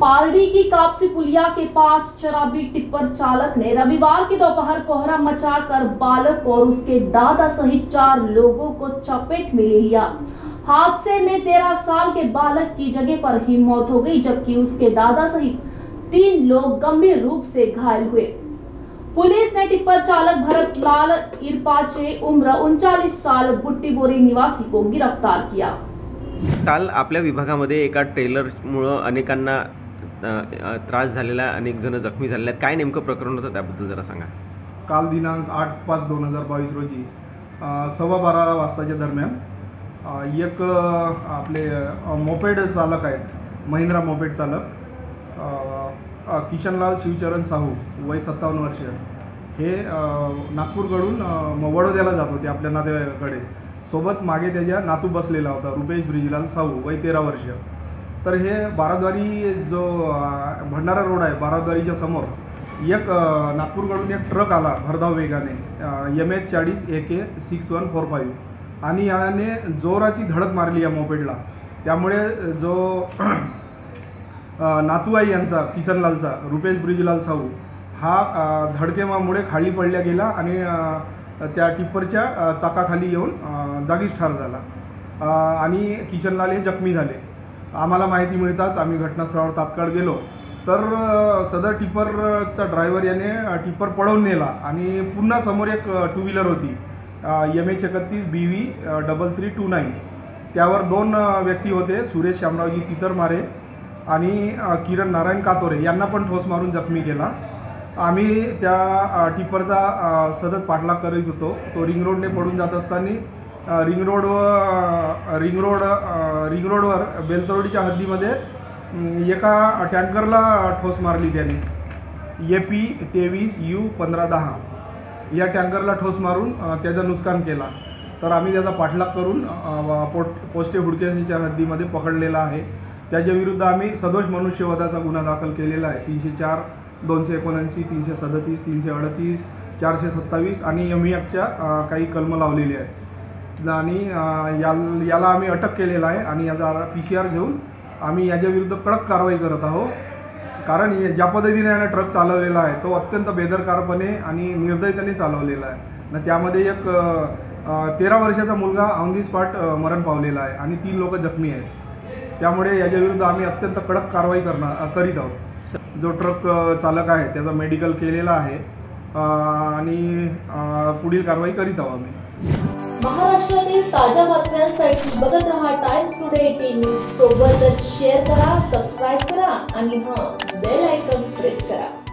पारडी की कापसी पुलिया के पास शराबी टिप्पर चालक ने रविवार की दोपहर कोहरा मचाकर बालक और उसके दादा सहित 4 लोगों को चपेट में ले लिया। हादसे में 13 साल के बालक की जगह पर ही मौत हो गई, जबकि उसके दादा सहित 3 लोग गंभीर रूप से घायल हुए। पुलिस ने टिप्पर चालक भरत लाल इरपाचे उम्र 39 साल बुट्टीबोरी निवासी को गिरफ्तार किया। काल आपल्या विभागामध्ये एका ट्रेलरमुळे अनेकांना त्रास झालेला, अनेक जण जखमी झालेले आहेत। काय नेमकं प्रकरण होतं त्याबद्दल जरा सांगा। काल दिनांक 8/5/2022 रोजी 12:15 वाजताच्या दरम्यान एक आपले मोपेड चालक आहेत, महिंद्रा मोपेड चालक किशनलाल शिवचरण साहू वय 57 वर्ष हे नागपूरकडून वडोद्याला जात होते आपल्या नातेवाईकाकडे। सोबत मागे त्याच्या नातू बसलेला होता रुपेश ब्रिजलाल साहू वय 13 वर्ष। तर हे बाराद्वारी जो भंडारा रोड आहे बाराद्वारीच्या समोर एक नागपूरकडून एक ट्रक आला भरधाव वेगाने MH40 AK 6145 आणि याने जोराची धडक मारली या मोपेडला। त्यामुळे जो नातू आहे यांचा किशनलालचा रुपेश ब्रिजलाल साहू हा धडकेमामुळे खाली पडल्या गेला आणि त्या टिप्परच्या चाकाखाली येऊन जागीच ठार झाला आणि किशनलाल हे जखमी झाले। आम्हाला माहिती मिळताच आम्ही घटनास्थळावर तात्काळ गेलो, तर सदर टिप्परचा ड्रायव्हर याने टिप्पर पळवून नेला आणि पुन्हा समोर एक टू व्हीलर होती MH 31 BV 3329 त्यावर 2 व्यक्ती होते सुरेश श्यामरावजी तितरमारे आणि किरण नारायण कातोरे यांना पण ठोस मारून जखमी केला। आम्ही त्या टिप्परचा सतत पाठलाग करीत होतो। तो रिंग रोडने पडून जात असताना रिंग रोडवर बेलतरोडीच्या हद्दीमध्ये एका टँकरला ठोस मारली त्याने। EP 23U 1510 या टँकरला ठोस मारून त्याचं नुकसान केला। तर आम्ही त्याचा पाठलाग करून पोस्टे हुडकेच्या हद्दीमध्ये पकडलेला आहे। त्याच्याविरुद्ध आम्ही सदोष मनुष्यवधाचा गुन्हा दाखल केलेला आहे 304, 279, 337, 338, 427 आणि ME Act काही कलम लावलेली आहे आणि याला आम्ही अटक केलेला आहे आणि याचा PCR घेऊन आम्ही याच्याविरुद्ध कडक कारवाई करत आहोत। कारण ज्या पद्धतीने याने ट्रक चालवलेला आहे तो अत्यंत बेदरकारपणे आणि निर्दयतेने चालवलेला आहे ना। त्यामध्ये एक 13 वर्षाचा मुलगा ऑन दी स्पॉट मरण पावलेला आहे आणि 3 लोक जखमी आहेत। त्यामुळे याच्याविरुद्ध आम्ही अत्यंत कडक कारवाई करीत आहोत। जो ट्रक चालक आहे त्याचा मेडिकल केलेला आहे आणि पुढील कारवाई करीत आहोत आम्ही। महाराष्ट्रातील ताज्या बातम्यांसाठी बघत रहा टाइम्स टुडे 18 न्यूज। सोबतच शेअर करा, सबस्क्राइब करा आणि बेल आयकॉन प्रेस करा।